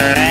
1.